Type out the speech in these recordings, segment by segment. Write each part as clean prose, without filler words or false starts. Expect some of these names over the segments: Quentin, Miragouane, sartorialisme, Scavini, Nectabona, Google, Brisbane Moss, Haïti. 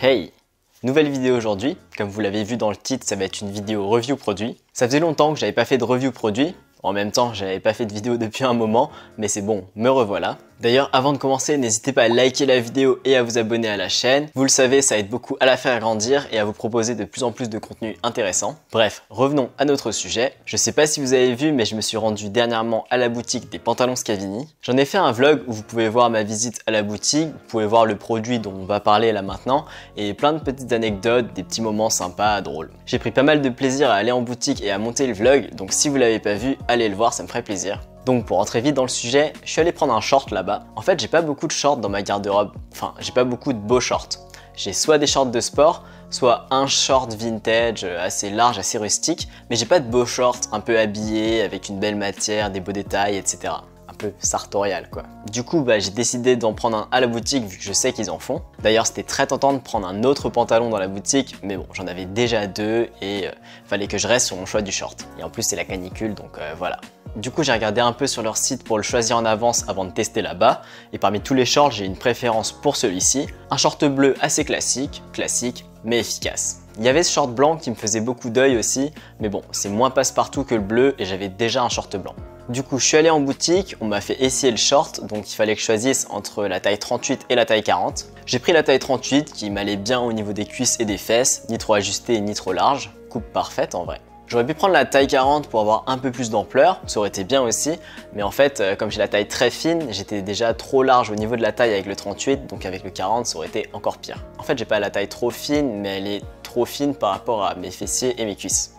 Hey! Nouvelle vidéo aujourd'hui, comme vous l'avez vu dans le titre, ça va être une vidéo review produit. Ça faisait longtemps que j'avais pas fait de review produit, en même temps j'avais pas fait de vidéo depuis un moment, mais c'est bon, me revoilà. D'ailleurs avant de commencer, n'hésitez pas à liker la vidéo et à vous abonner à la chaîne. Vous le savez, ça aide beaucoup à la faire grandir et à vous proposer de plus en plus de contenu intéressant. Bref, revenons à notre sujet. Je sais pas si vous avez vu, mais je me suis rendu dernièrement à la boutique des pantalons Scavini. J'en ai fait un vlog où vous pouvez voir ma visite à la boutique, vous pouvez voir le produit dont on va parler là maintenant, et plein de petites anecdotes, des petits moments sympas, drôles. J'ai pris pas mal de plaisir à aller en boutique et à monter le vlog, donc si vous l'avez pas vu, allez le voir, ça me ferait plaisir. Donc pour rentrer vite dans le sujet, je suis allé prendre un short là-bas. En fait, j'ai pas beaucoup de shorts dans ma garde-robe, enfin j'ai pas beaucoup de beaux shorts. J'ai soit des shorts de sport, soit un short vintage assez large, assez rustique, mais j'ai pas de beaux shorts un peu habillés, avec une belle matière, des beaux détails, etc. Un peu sartorial quoi. Du coup j'ai décidé d'en prendre un à la boutique vu que je sais qu'ils en font. D'ailleurs c'était très tentant de prendre un autre pantalon dans la boutique, mais bon j'en avais déjà deux et fallait que je reste sur mon choix du short. Et en plus c'est la canicule donc voilà. Du coup j'ai regardé un peu sur leur site pour le choisir en avance avant de tester là-bas, et parmi tous les shorts j'ai une préférence pour celui-ci. Un short bleu assez classique mais efficace. Il y avait ce short blanc qui me faisait beaucoup d'œil aussi, mais bon c'est moins passe-partout que le bleu et j'avais déjà un short blanc. Du coup, je suis allé en boutique, on m'a fait essayer le short, donc il fallait que je choisisse entre la taille 38 et la taille 40. J'ai pris la taille 38 qui m'allait bien au niveau des cuisses et des fesses, ni trop ajustée ni trop large, coupe parfaite en vrai. J'aurais pu prendre la taille 40 pour avoir un peu plus d'ampleur, ça aurait été bien aussi, mais en fait, comme j'ai la taille très fine, j'étais déjà trop large au niveau de la taille avec le 38, donc avec le 40, ça aurait été encore pire. En fait, j'ai pas la taille trop fine, mais elle est trop fine par rapport à mes fessiers et mes cuisses.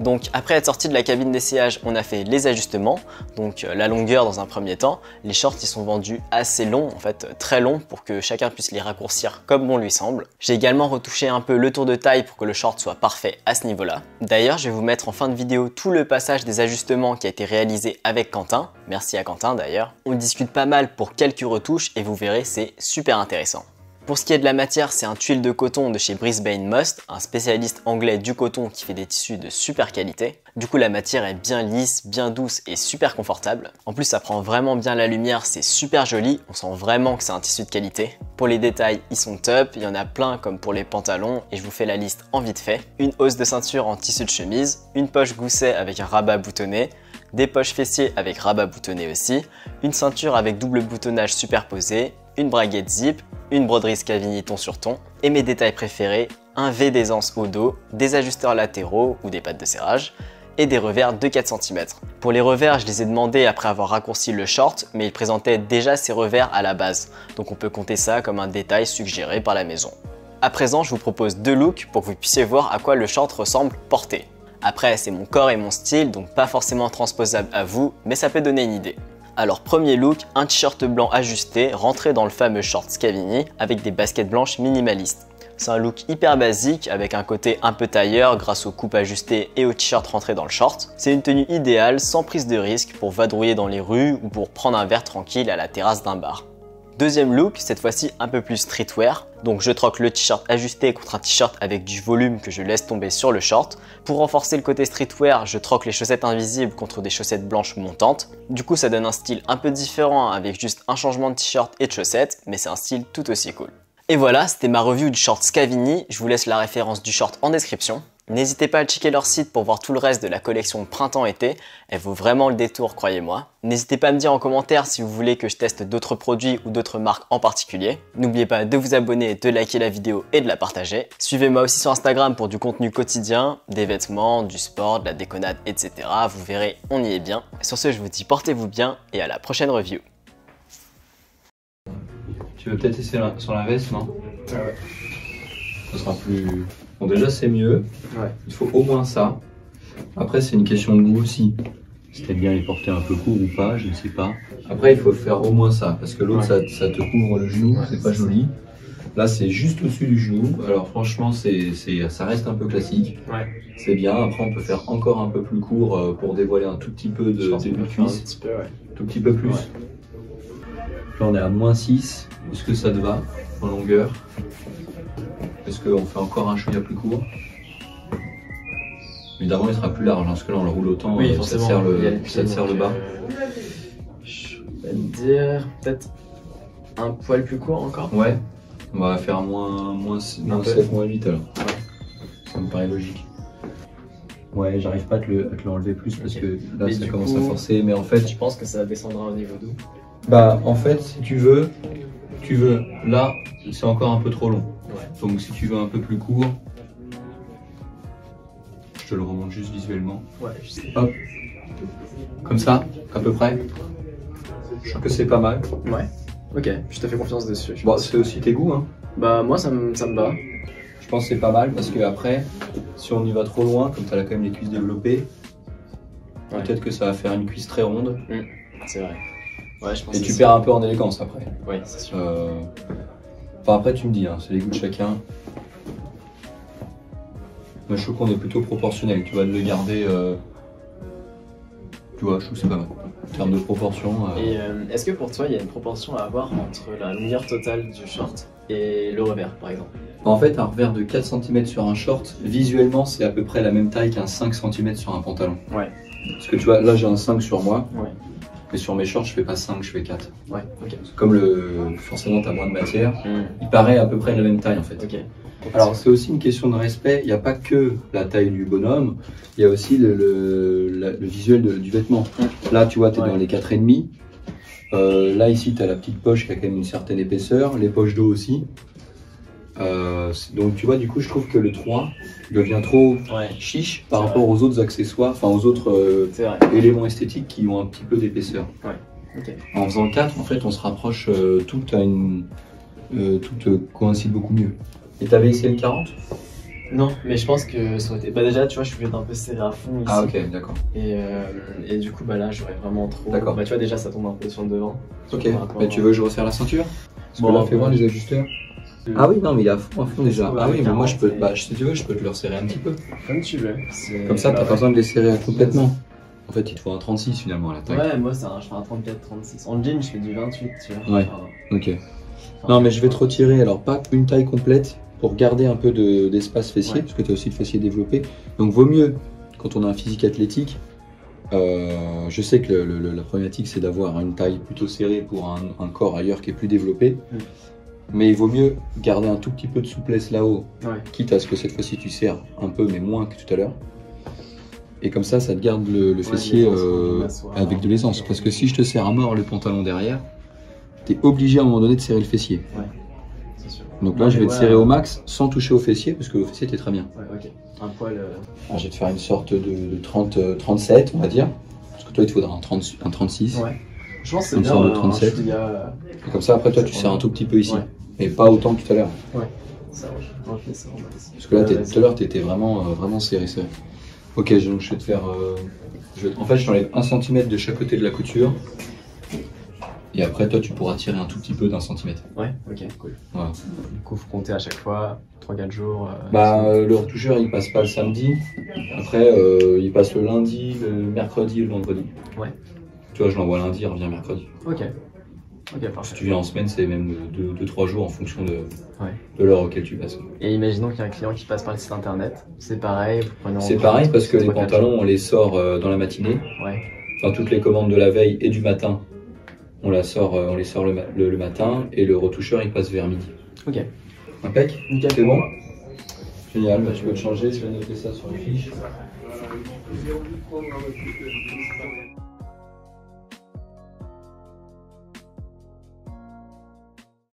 Donc après être sorti de la cabine d'essayage, on a fait les ajustements, donc la longueur dans un premier temps. Les shorts ils sont vendus assez longs, en fait très longs pour que chacun puisse les raccourcir comme bon lui semble. J'ai également retouché un peu le tour de taille pour que le short soit parfait à ce niveau-là. D'ailleurs je vais vous mettre en fin de vidéo tout le passage des ajustements qui a été réalisé avec Quentin. Merci à Quentin d'ailleurs. On discute pas mal pour quelques retouches et vous verrez c'est super intéressant. Pour ce qui est de la matière, c'est un tuile de coton de chez Brisbane Moss, un spécialiste anglais du coton qui fait des tissus de super qualité. Du coup la matière est bien lisse, bien douce et super confortable. En plus ça prend vraiment bien la lumière, c'est super joli, on sent vraiment que c'est un tissu de qualité. Pour les détails, ils sont top, il y en a plein comme pour les pantalons et je vous fais la liste en vite fait. Une hausse de ceinture en tissu de chemise, une poche gousset avec un rabat boutonné, des poches fessiers avec rabat boutonné aussi, une ceinture avec double boutonnage superposé, une braguette zip, une broderie Scavini ton sur ton, et mes détails préférés, un V d'aisance au dos, des ajusteurs latéraux ou des pattes de serrage, et des revers de 4 cm. Pour les revers, je les ai demandés après avoir raccourci le short, mais il présentait déjà ses revers à la base, donc on peut compter ça comme un détail suggéré par la maison. À présent, je vous propose deux looks pour que vous puissiez voir à quoi le short ressemble porté. Après, c'est mon corps et mon style, donc pas forcément transposable à vous, mais ça peut donner une idée. Alors premier look, un t-shirt blanc ajusté, rentré dans le fameux short Scavini avec des baskets blanches minimalistes. C'est un look hyper basique avec un côté un peu tailleur grâce aux coupes ajustées et au t-shirt rentré dans le short. C'est une tenue idéale sans prise de risque pour vadrouiller dans les rues ou pour prendre un verre tranquille à la terrasse d'un bar. Deuxième look, cette fois-ci un peu plus streetwear. Donc je troque le t-shirt ajusté contre un t-shirt avec du volume que je laisse tomber sur le short. Pour renforcer le côté streetwear, je troque les chaussettes invisibles contre des chaussettes blanches montantes. Du coup ça donne un style un peu différent avec juste un changement de t-shirt et de chaussettes, mais c'est un style tout aussi cool. Et voilà, c'était ma review du short Scavini, je vous laisse la référence du short en description. N'hésitez pas à checker leur site pour voir tout le reste de la collection printemps-été, elle vaut vraiment le détour, croyez-moi. N'hésitez pas à me dire en commentaire si vous voulez que je teste d'autres produits ou d'autres marques en particulier. N'oubliez pas de vous abonner, de liker la vidéo et de la partager. Suivez-moi aussi sur Instagram pour du contenu quotidien, des vêtements, du sport, de la déconnade, etc. Vous verrez, on y est bien. Sur ce, je vous dis portez-vous bien et à la prochaine review. Tu veux peut-être essayer sur la veste, non? Ah ouais. Ça sera plus... Bon, déjà c'est mieux, ouais. Il faut au moins ça. Après c'est une question de goût aussi. Si t'aimes bien les porter un peu court ou pas, je ne sais pas. Après il faut faire au moins ça, parce que l'autre ouais. ça te couvre le genou, ouais, c'est pas joli. Là c'est juste au-dessus du genou, alors franchement ça reste un peu classique. Ouais. C'est bien, après on peut faire encore un peu plus court pour dévoiler un tout petit peu de cuisse. Ouais. Tout petit peu plus. Ouais. Là on est à moins 6, est-ce que ça te va en longueur? Est-ce qu'on fait encore un cheville plus court? Évidemment, il sera plus large, hein, parce que là, on le roule autant, oui, ça te serre le bas. Je vais dire peut-être un poil plus court encore. Ouais, On va faire moins 7, moins 8 alors. Ouais. Ça me paraît logique. Ouais, j'arrive pas à te l'enlever plus parce que là mais ça commence à forcer. Mais en fait, je pense que ça descendra au niveau d'où? Bah en fait, si tu veux, là, c'est encore un peu trop long. Ouais. Donc si tu veux un peu plus court, je te le remonte juste visuellement. Ouais, je sais. Hop, comme ça, à peu près. Je trouve que c'est pas mal. Ouais. Ok, je te fais confiance dessus. Bon, c'est aussi tes goûts, hein. Bah moi, ça me va. Je pense que c'est pas mal parce que après, si on y va trop loin, comme t'as là quand même les cuisses développées, ouais, peut-être que ça va faire une cuisse très ronde. Mmh. C'est vrai. Ouais, je pense. Et tu perds un peu en élégance après. Oui, c'est sûr. Enfin après, tu me dis, hein, c'est les goûts de chacun. Moi, je trouve qu'on est plutôt proportionnel. Tu vas le garder. Tu vois, je trouve que c'est pas mal. En termes de proportion. Et est-ce que pour toi, il y a une proportion à avoir entre la longueur totale du short et le revers, par exemple? En fait, un revers de 4 cm sur un short, visuellement, c'est à peu près la même taille qu'un 5 cm sur un pantalon. Ouais. Parce que tu vois, là, j'ai un 5 sur moi. Ouais. Mais sur mes shorts, je fais pas 5, je fais 4. Ouais, ok. Comme le... forcément, t'as moins de matière. Mmh. Il paraît à peu près la même taille, en fait. Ok. Alors, c'est aussi une question de respect. Il n'y a pas que la taille du bonhomme, il y a aussi le visuel du vêtement. Là, tu vois, tu es dans les 4,5. Là, ici, tu as la petite poche qui a quand même une certaine épaisseur, les poches d'eau aussi. Donc, tu vois, du coup, je trouve que le 3 devient trop chiche par rapport aux autres accessoires, enfin, aux autres éléments esthétiques qui ont un petit peu d'épaisseur. Ouais. Okay. En faisant 4, en fait, on se rapproche, tout coïncide beaucoup mieux. Et t'avais essayé le 40? Non, mais je pense que ça aurait été... Bah déjà, tu vois, je voulais être un peu serré à fond ici. Ah ok, d'accord. Et du coup, bah là, j'aurais vraiment trop... D'accord. Bah tu vois, déjà, ça tombe un peu sur le devant. Ok, bah tu veux que je resserre la ceinture? Parce que là, fais voir les ajusteurs. Ah oui, non, mais il est à fond déjà. Ah oui, mais moi, je peux... Bah, si tu veux, je peux te le resserrer un petit peu. Comme tu veux. Comme ça, t'as pas besoin de les serrer complètement. En fait, il te faut un 36, finalement, à la taille. Ouais, moi, je fais un 34-36. En jean, je fais du 28, tu vois. Ouais, ok. Non, mais je vais te retirer, alors pas une taille complète, pour garder un peu d'espace fessier, parce que tu as aussi le fessier développé. Donc vaut mieux, quand on a un physique athlétique, je sais que la problématique c'est d'avoir une taille plutôt serrée pour un corps ailleurs qui est plus développé, mais il vaut mieux garder un tout petit peu de souplesse là-haut, quitte à ce que cette fois-ci tu serres un peu, mais moins que tout à l'heure. Et comme ça, ça te garde le fessier avec de l'aisance, parce que si je te serre à mort le pantalon derrière, tu es obligé à un moment donné de serrer le fessier. Ouais. Donc là, je vais te serrer au max sans toucher au fessier, parce que le fessier était très bien. Ouais, ok. Un poil. Alors, je vais te faire une sorte de 37, on va dire. Parce que toi, il te faudra un 36. Ouais. Je pense que c'est bien. Une sorte de 37. Et comme ça, après, toi, tu serres un tout petit peu ici. Mais pas autant que tout à l'heure. Ouais. Ça, on va faire ça. Parce que là, tout à l'heure, tu étais vraiment serré, serré. Ok, donc je vais te faire. En fait, je t'enlève 1 cm de chaque côté de la couture. Et après, toi, tu pourras tirer un tout petit peu d'un centimètre. Ouais, ok, cool. Voilà. Du coup, faut compter à chaque fois, 3-4 jours. Le retoucheur, il passe pas le samedi. Après, il passe le lundi, le mercredi et le vendredi. Ouais. Tu vois, je l'envoie lundi, il revient mercredi. Ok. Ok, parfait. Si tu viens en semaine, c'est même 2-3 jours en fonction de l'heure auquel tu passes. Et imaginons qu'il y a un client qui passe par le site internet. C'est pareil. C'est pareil parce que les pantalons, on les sort dans la matinée. Ouais. Dans toutes les commandes de la veille et du matin. On les sort le matin et le retoucheur il passe vers midi. Ok. Impec. C'est bon. Génial, je peux te changer, je vais noter ça sur les fiches.